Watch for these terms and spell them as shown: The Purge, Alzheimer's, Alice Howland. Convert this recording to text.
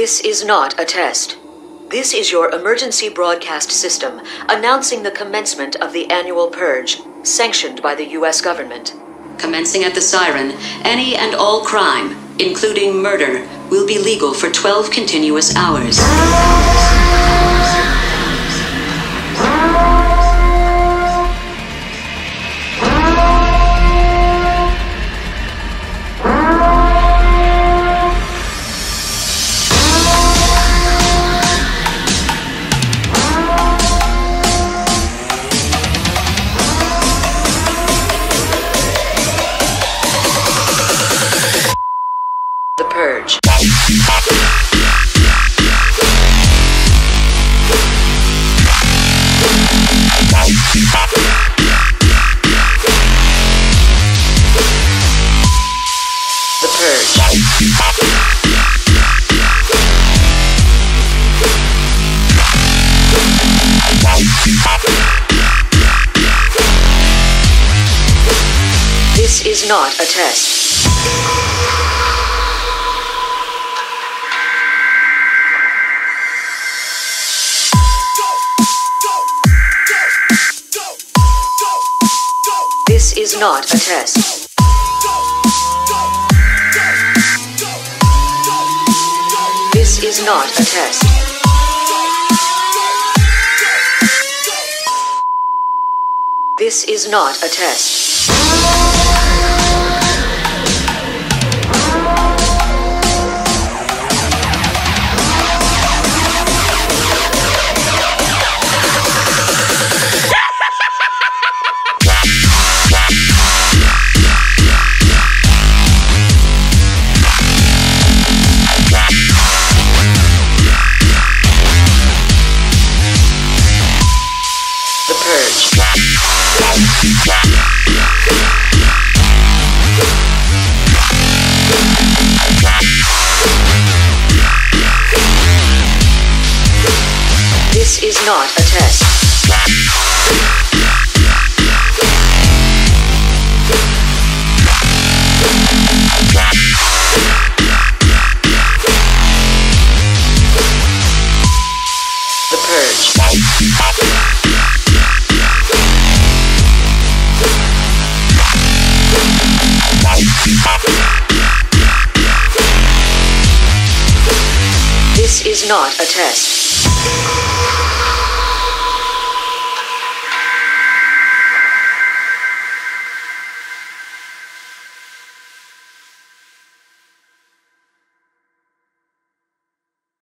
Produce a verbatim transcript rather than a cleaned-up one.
This is not a test. This is your emergency broadcast system announcing the commencement of the annual purge, sanctioned by the U S government. Commencing at the siren, any and all crime, including murder, will be legal for twelve continuous hours. The Purge. The Purge. This is not a test. This is not a test. This is not a test. This is not a test. This is not a test. The Purge. This is not a test.